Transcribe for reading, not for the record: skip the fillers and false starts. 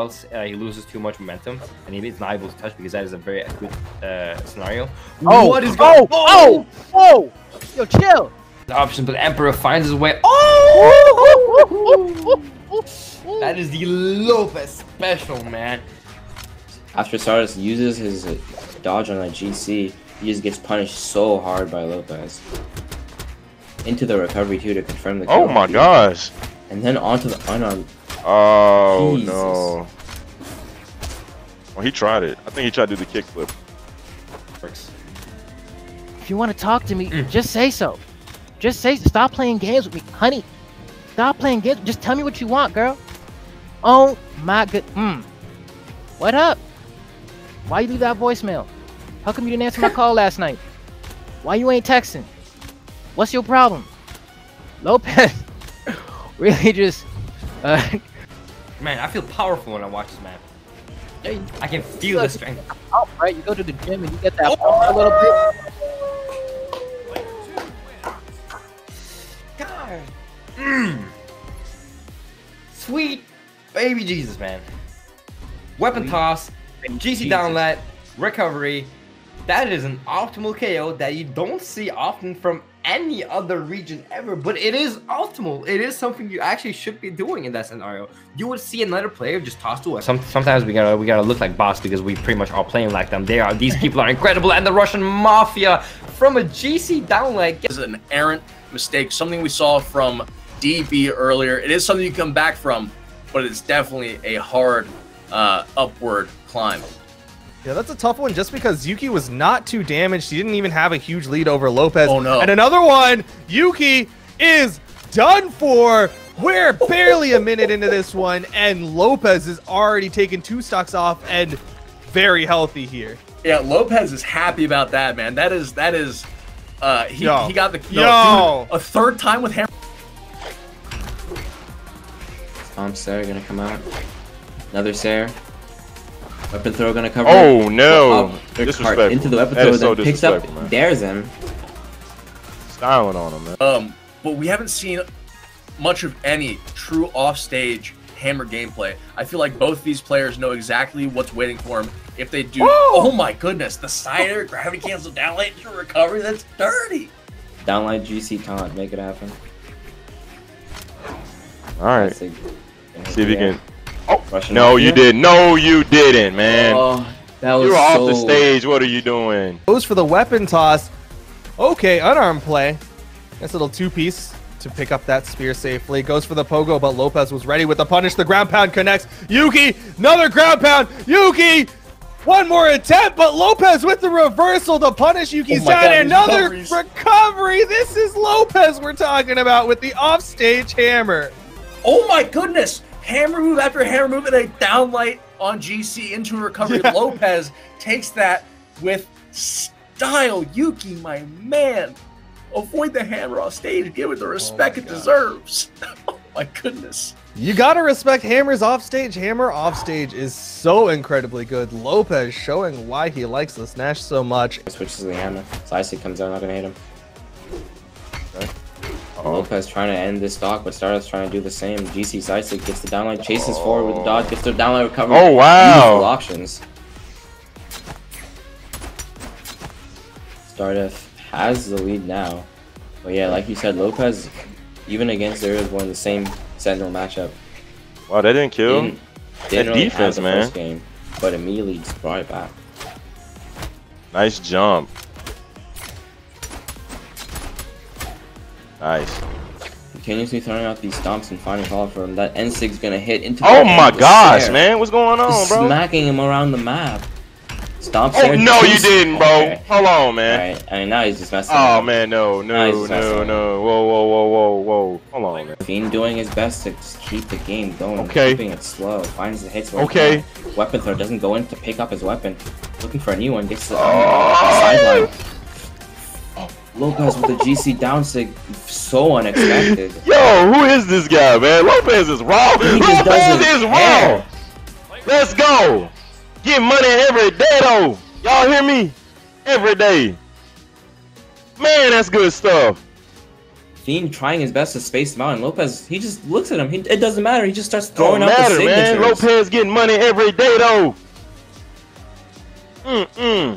else he loses too much momentum and he's not able to touch, because that is a very acute scenario. Oh, what is going on? Oh, yo, chill. The option, but the Emperor finds his way. Oh, that is the Lopes special, man. After Sardis uses his dodge on that GC, he just gets punished so hard by Lopes. Into the recovery too to confirm the kill. Oh my gosh! And then onto the unarmed. Oh Jesus. No! Well, he tried it. I think he tried to do the kickflip. If you want to talk to me, just say so. Just say, stop playing games with me, honey. Stop playing games. Just tell me what you want, girl. Oh my good. What up? Why you leave that voicemail? How come you didn't answer my call last night? Why you ain't texting? What's your problem? Lopes really just... Man, I feel powerful when I watch this map. I can feel the strength. Oh, right, you go to the gym and you get that a little bit. God. Sweet baby Jesus, man. Weapon toss, GC down lat, recovery. That is an optimal KO that you don't see often from any other region ever, but it is optimal. It is something you actually should be doing in that scenario. You would see another player just toss to us. Sometimes we gotta look like boss, because we pretty much are playing like them. They are. These people are incredible, and the Russian mafia from a GC down leg. This is an errant mistake. Something we saw from DB earlier. It is something you come back from, but it's definitely a hard upward climb. Yeah, that's a tough one just because Yuki was not too damaged. He didn't even have a huge lead over Lopes. Oh, no. And another one, Yuki is done for. We're barely a minute into this one, and Lopes is already taking 2 stocks off and very healthy here. Yeah, Lopes is happy about that, man. That is, he got the kill a 3rd time with hammer. Sarah gonna come out. Another Sarah. Weapon throw gonna cover. Oh no! Disrespectful. Into the weapon throw, so then picks up, man. Dares him. Styling on him, man. But we haven't seen much of any true offstage hammer gameplay. I feel like both these players know exactly what's waiting for them if they do. Whoa! Oh my goodness! The side air, gravity cancel, downlight into recovery. That's dirty. Downlight GC taunt, make it happen. All right. See if you can. Oh, no, you didn't. No, you didn't, man. Oh, that was off the stage. What are you doing? Goes for the weapon toss. Okay, unarmed play. Nice little two-piece to pick up that spear safely. Goes for the pogo, but Lopes was ready with the punish. The ground pound connects. Yuki, another ground pound. Yuki, one more attempt, but Lopes with the reversal to punish Yuki's side. Another recovery. This is Lopes we're talking about with the offstage hammer. Oh, my goodness. Hammer move after hammer move and a downlight on GC into recovery. Yeah. Lopes takes that with style. Yuki, my man, avoid the hammer off stage. Give it the respect it deserves. Oh my goodness. You gotta respect hammers off stage. Hammer off stage is so incredibly good. Lopes showing why he likes this Nash so much. Switches the hammer. Slicey comes out, not gonna hit him. Okay. Lopes trying to end this stock, but Stardust trying to do the same. GC Sysig gets the downline, chases forward with the dodge, gets the downline recovery. Oh, wow. Beautiful options. Stardust has the lead now. But yeah, like you said, Lopes, even against there is one of the same Sentinel matchup. Wow, they didn't kill. Didn't really defense, the man. First game, but immediately just brought it back. Nice jump. Nice. Continuously throwing out these stomps and finding call for him. That N6 is gonna hit into. Oh my gosh, man! What's going on, bro? Smacking him around the map. Stomps. Oh no, you didn't, bro. Hold on, man. All right. I mean, now he's just messing. Oh man, no. Whoa. Hold on, man. Fiend doing his best to keep the game going. Okay. Keeping it slow. Finds the hits. Okay. Weapon throw doesn't go in to pick up his weapon. Looking for a new one. Gets the sideline. Lopes with the GC down sig, so unexpected. Yo, who is this guy, man? Lopes is raw. Lopes is raw. Let's go. Get money every day, though. Y'all hear me? Every day. Man, that's good stuff. Fiend trying his best to space him out, and Lopes, he just looks at him. It doesn't matter. He just starts throwing out the signatures. Man. Lopes getting money every day, though.